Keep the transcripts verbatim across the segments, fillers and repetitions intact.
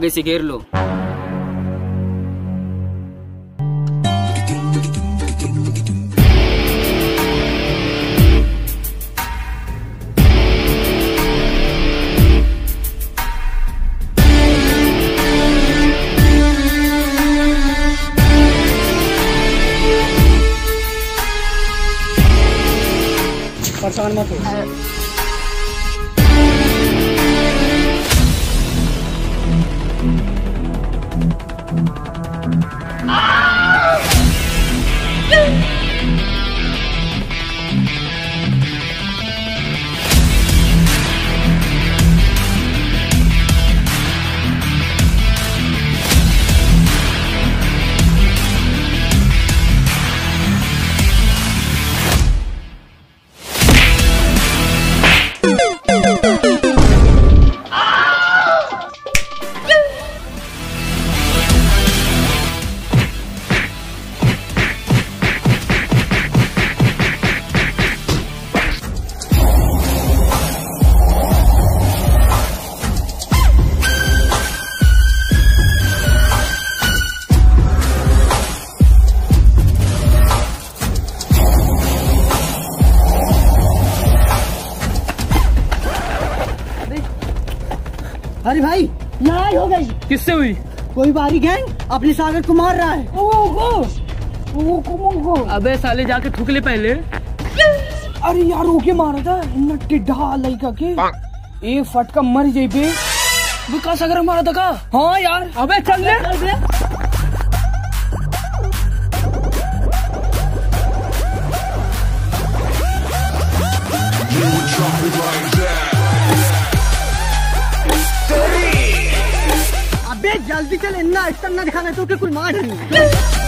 अब इसे घेर लो। परेशान मत हो। अरे भाई लड़ाई हो गई। किससे हुई? कोई बाहरी गैंग अपने सागर को मार रहा है। ओ गो ओ गो गो। अबे साले जाके थूक ले पहले। अरे यार ओके मारा था इन्ना टिड्ढा लड़का के ए फटका मर जाई बे। वो का सागर मारा था का? हाँ यार। अबे चल ले चल ले। जल्दी चल इतना एक्शन ना दिखाना तो कि कोई मार नहीं।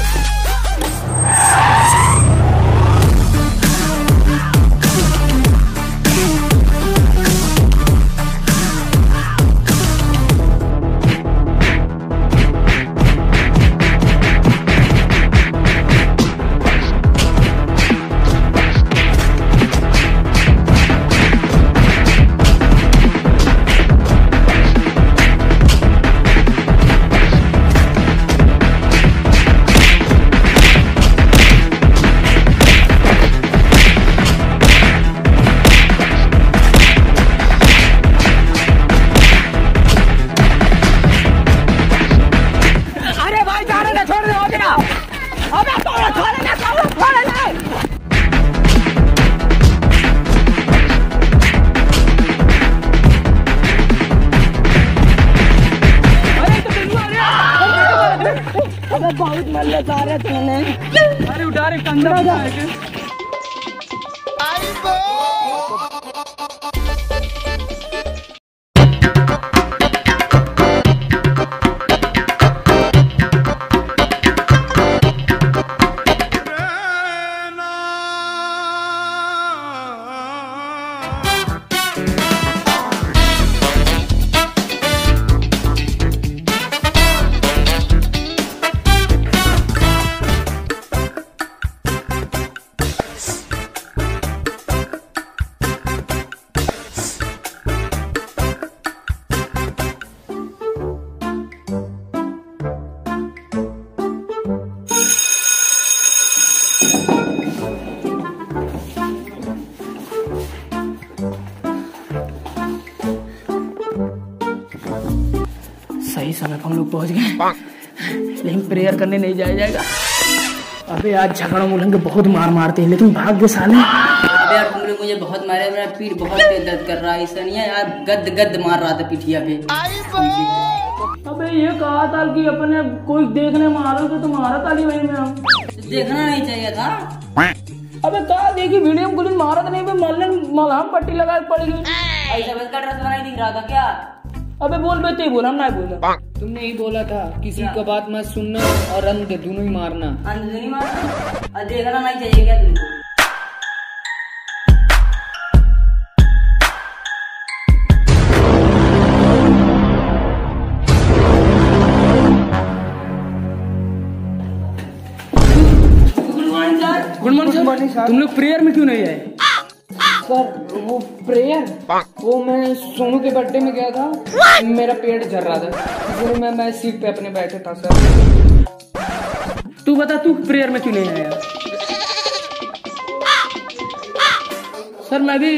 बहुत मल्ले तारे तूने। अरे उठा रे कंधा उठा के। सही समय पर हम लोग पहुंच गए लेकिन प्रेयर करने नहीं जाया जाएगा। अबे आज झगड़ा मुलंग बहुत मार मारते हैं लेकिन भाग गए साले। अबे यार तुम लोग मुझे बहुत मारे, मेरा पीठ बहुत तेज दर्द कर रहा है। ऐसा नहीं है यार गद गद मार रहा था पिठिया पे। अबे ये कहा था कि अपने कोई देखने मारो तो तुम्हारा ताली वहीं में हम देखना नहीं चाहिए था। अबे कहा देखी वीडियो में गोली मारा था नहीं मल्लन मलहम पट्टी लगा पड़ गई। ऐसा बस कट रहा नहीं दिख रहा था क्या? अबे बोल बेटे बोला हम ना बोला। तुमने ही बोला था किसी का बात मत सुनना और अंधे दोनों ही मारना। अंधे नहीं मारना और देखना नहीं चाहिए क्या तुमको? Good morning sir. Good morning sir. तुम लोग प्रेयर में क्यों नहीं आए? सर वो प्रेयर वो मैं सोनू के बर्थडे में गया था। What? मेरा पेट झड़ रहा था इसलिए मैं मैं सीट पे अपने बैठे था सर। तू बता तू प्रेयर में क्यों नहीं आया? सर मैं भी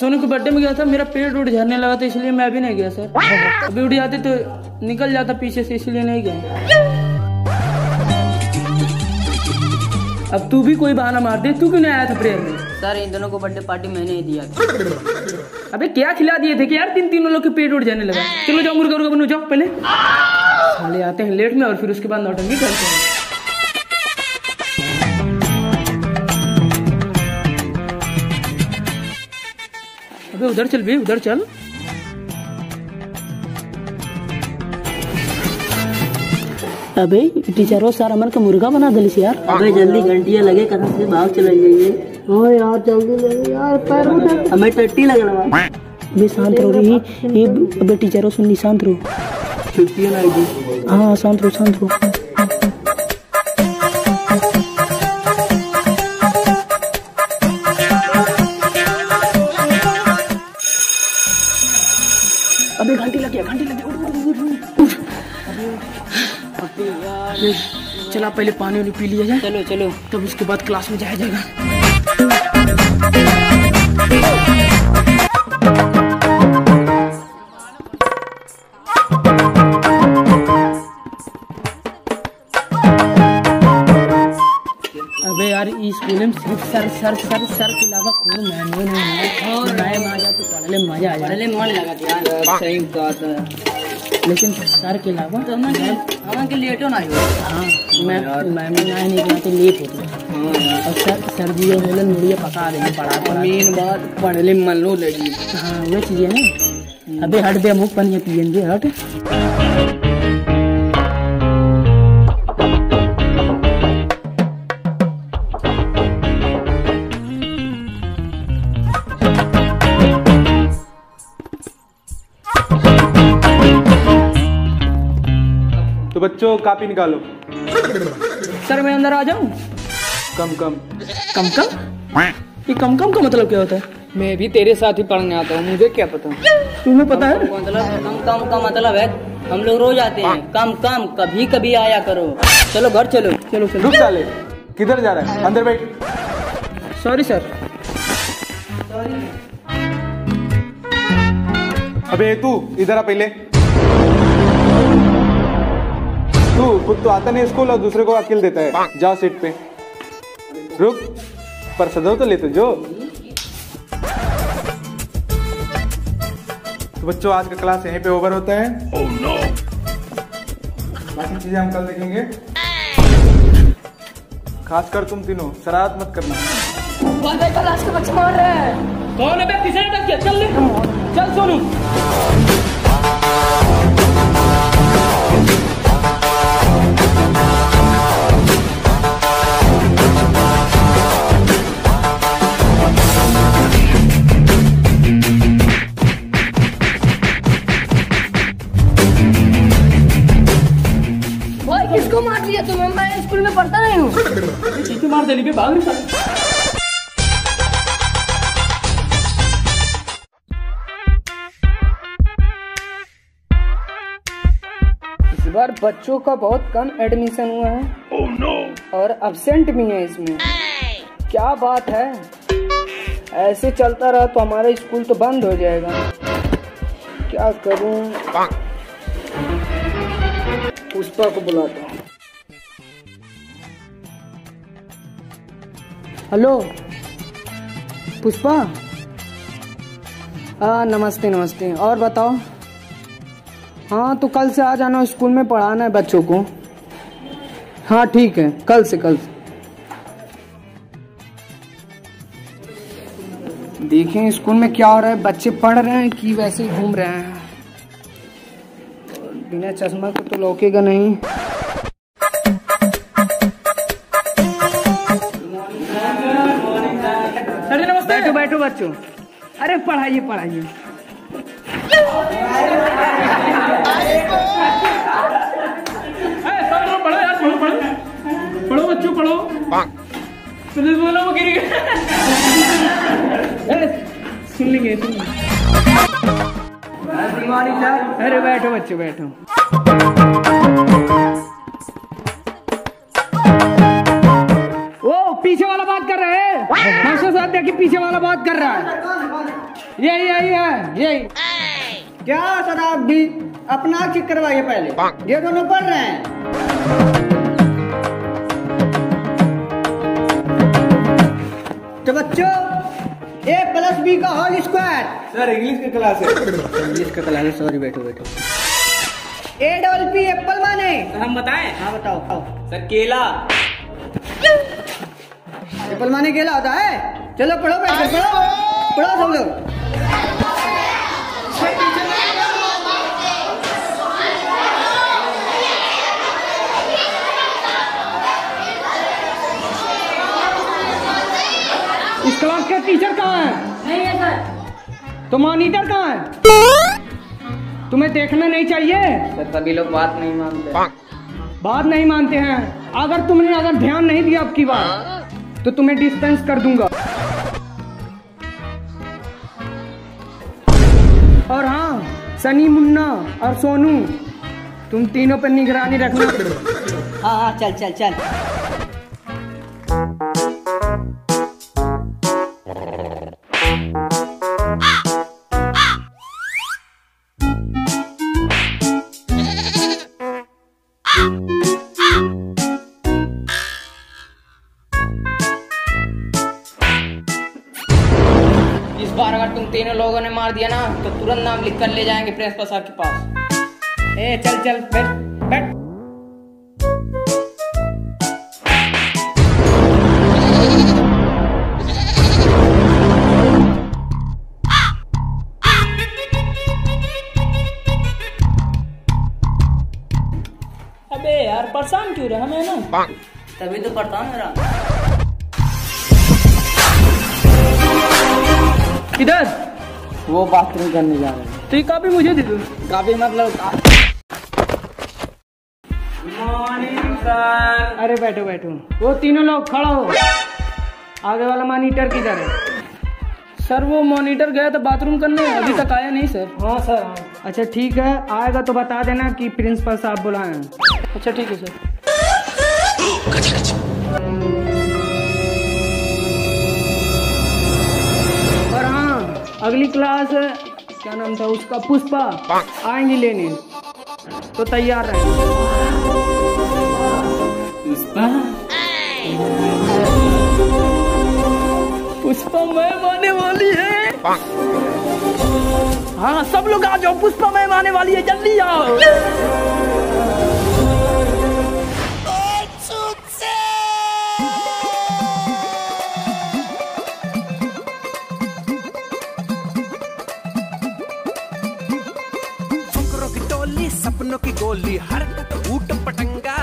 सोनू के बर्थडे में गया था, मेरा पेट उठ झड़ने लगा था इसलिए मैं भी नहीं गया सर। अभी उठ जाते तो निकल जाता पीछे से, इसलिए नहीं गया। अब तू भी कोई बहाना मार दे, तू क्यों नहीं आया था प्रेयर में? सर इन दोनों को बर्थडे पार्टी मैंने ही दिया था। अबे क्या खिला दिए थे कि यार तीन तीनों लोग के पेट उठ जाने लगा। चलो जाओ मुर्गा मुर्गा बनो जाओ, पहले साले आते हैं लेट में और फिर उसके बाद नौटंकी करते हैं। अबे उधर चल बे, उधर चल। अबे टीचरों सर अमन का मुर्गा बना दिल से यार। अबे जल्दी घंटियां लगे कहाँ से भाग चले जाइए। हाँ यार जल्दी लगे यार, पैर उठा हमें टट्टी लग रहा। अबे शांत रहो रे ये, अबे टीचरों सुन शांत रहो, छुट्टियां ना दी। हाँ शांत रहो शांत रहो। अबे घंटी लग गया, घंटी लग गया। चला पहले पानी वाली पी लिया जाए। चलो चलो तब उसके बाद क्लास में जाया जाएगा। अबे यार इस स्कूल में सिर्फ सर सर सर सर के अलावा कोई मैनुअल नहीं है। और मजा तो पढ़ले मजा आ जाए, पढ़ले मन लगा यार। सही बात है लेकिन सर के अलावा तो मैं हाँ के लेट हो ना हो। हाँ मैं मैं मैं नहीं कहती लेट होती है। और सर सर जी बोले मुड़िया पका रहे पढ़ा मेन बात पढ़ले मन लो लगी। हाँ वो चीज़ है ना। अबे हट दे मुख पनिया पियेंगे हट। तो बच्चों कॉपी निकालो। सर मैं अंदर आ जाऊं? कम कम कम कम ये कम कम का मतलब क्या होता है? मैं भी तेरे साथ ही पढ़ने आता हूँ, मुझे क्या पता। तुम्हें पता है कम कम का मतलब है हम लोग रोज आते हैं, कम कम कभी कभी आया करो। चलो घर चलो चलो चलो। रुक साले किधर जा रहा है, अंदर बैठ। Sorry sir. अबे तू इधर आ पहले, तू खुद तो आता नहीं स्कूल और दूसरे को अकेले देता है। जा सीट पे, रुक पर सदो तो लेते जो। तो बच्चों आज का क्लास यहीं पे ओवर होता है। oh, no. बाकी चीजें हम कल देखेंगे, खासकर तुम तीनों शरारत मत करना। क्लास के बच्चे मार रहे हैं। कौन है पीछे तक क्या? चल ले चल सोनू। किसको मार दिया तुम्हें? मैं स्कूल में पढ़ता नहीं हूँ। चीटी मार देली पे भाग रही था। इस बार बच्चों का बहुत कम एडमिशन हुआ है। oh, no. और एब्सेंट भी है इसमें। hey. क्या बात है, ऐसे चलता रहा तो हमारा स्कूल तो बंद हो जाएगा। क्या करूँ, पुष्पा को बुलाता हूँ। हेलो पुष्पा। हाँ नमस्ते नमस्ते। और बताओ। हाँ तो कल से आ जाना, स्कूल में पढ़ाना है बच्चों को। हाँ ठीक है कल से कल से। देखें स्कूल में क्या हो रहा है, बच्चे पढ़ रहे हैं कि वैसे ही घूम रहे हैं। बिना चश्मा को तो लौकेगा नहीं। अरे नमस्ते। बैठो बैठो बच्चों। अरे पढ़ाइए पढ़ाइए। पढ़ो यार पढ़ो पढ़ो पढ़ो बच्चों पढ़ो। पुलिस वालों को गिर गया। देती हूँ। अरे बैठो बच्चे बैठो। ओ पीछे वाला बात कर रहा है मास्टर साहब, देखिए पीछे वाला बात कर रहा है। यही यही है यही क्या शराब भी अपना चेक करवाइए पहले, ये दोनों पढ़ रहे हैं। तो बच्चों ए प्लस बी का होल स्क्वायर। सर इंग्लिश की क्लास है। इंग्लिश का क्लास है, सॉरी। बैठो बैठो। ए डबल पी एप्पल माने हम बताएं? हाँ बताओ। खाओ सर केला। एप्पल माने केला होता है। चलो पढ़ो पढ़ो पढ़ो पढ़ो सब लोग। इस क्लास के टीचर कहाँ है? नहीं है सर। तो मॉनिटर कहाँ है? तुम्हें देखना नहीं चाहिए सर, सभी लोग बात नहीं मानते। बात नहीं मानते हैं। अगर तुमने अगर ध्यान नहीं दिया आपकी बात तो तुम्हें डिस्टेंस कर दूंगा। और हाँ सनी, मुन्ना और सोनू, तुम तीनों पर निगरानी रखना। हाँ हाँ चल चल चल। इस बार अगर तुम तीनों लोगों ने मार दिया ना तो तुरंत नाम लिख कर ले जाएंगे प्रिंसिपल साहब के पास। ए चल चल बैठ बैठ। अबे यार परेशान क्यों रहा हमें ना? तभी तो परेशान रहा। इधर वो बाथरूम करने जा रहे हैं। तो ये काफी मुझे दे दो। काफी मतलब सर। अरे बैठो बैठो। वो तीनों लोग खड़ा हो। आगे वाला मॉनिटर किधर है? सर वो मॉनिटर गया था बाथरूम करने, अभी तक आया नहीं सर। हाँ सर हाँ। अच्छा ठीक है, आएगा तो बता देना कि प्रिंसिपल साहब बुलाए हैं। अच्छा ठीक है सर। अगली क्लास क्या नाम था उसका? पुष्पा आएंगी लेने, तो तैयार रहे। पुष्पा पुष्पा मैम आने वाली है। हाँ सब लोग आ जाओ, पुष्पा मैम आने वाली है, जल्दी आओ। सपनों की गोली हर ऊट पटंगा,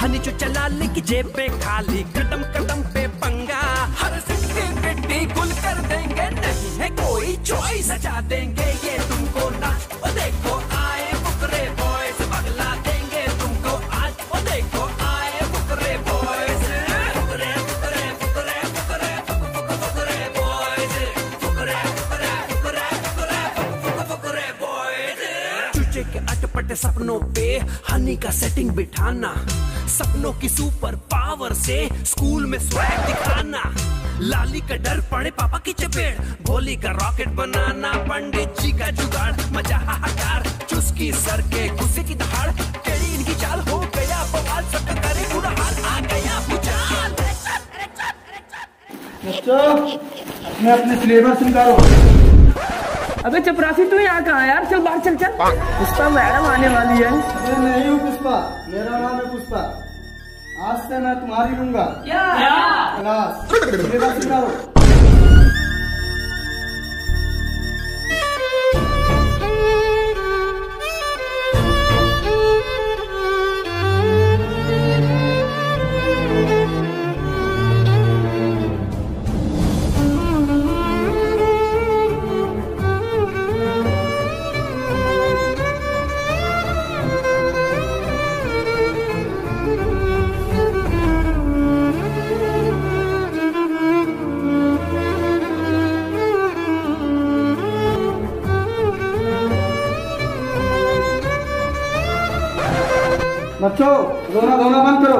हनी जो चलाने की जेब पे खाली, कदम कदम पे पंगा, हर सिक्के गड्डी गुल कर देंगे, नहीं है कोई चॉइस, सजा देंगे ये तुमको ना। ओ देखो आए बुकरे बॉयज, बगला देंगे तुमको आज। ओ देखो आए बुकरे बॉयज, बुकरे बुकरे बुकरे बुकरे बुकरे बॉयज, बुकरे बुकरे बुकरे बुकरे बुकरे बॉयज। चूचे के पटे सपनों पे हनी का सेटिंग बिठाना, सपनों की सुपर पावर से स्कूल में स्वैग दिखाना, लाली का डर पड़े पापा की चपेट, भोली का रॉकेट बनाना, पंडित जी का जुगाड़, मजा हाहाकार, चुस्की सर के गुस्से की दहाड़, टेढ़ी इनकी चाल, हो गया बवाल, सबका करे बुरा हाल, आ गया भूचाल। बच्चों अपने अपने सिलेबस निकालो। अबे चपरासी तू यहाँ कहाँ यार? चल बाहर चल चल। पुष्पा मैडम आने वाली है। मैं नहीं हूँ पुष्पा, मेरा नाम है पुष्पा। आज से मैं तुम्हारी लूंगा बच्चों रोना धोना बंद करो,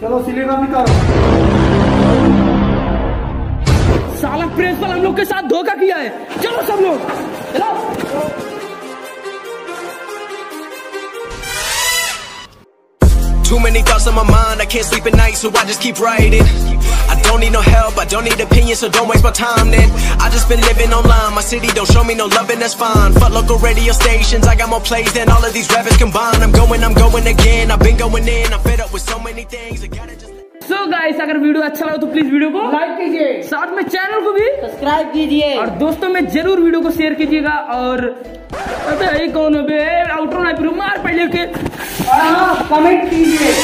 चलो सिलेंडर निकालो। साला प्रिंसिपल हम लोग के साथ धोखा किया है, चलो सब लोग चलो। Too many thoughts on my mind, I can't sleep at night, so I just keep writing. I don't need no help, I don't need opinions, so don't waste my time then. I just been living online, my city don't show me no love and that's fine. Fuck local radio stations, I got more plays than all of these rappers combined. I'm going, I'm going again, I've been going in, I'm fed up with so many things, I gotta just... So guys, अगर video अच्छा लगा तो please video को like कीजिए, साथ में channel को भी सब्सक्राइब कीजिए और दोस्तों में जरूर वीडियो को शेयर कीजिएगा। और अबे ये कौन है बे, आउटरो ना मार पहले के, और हाँ कमेंट कीजिए।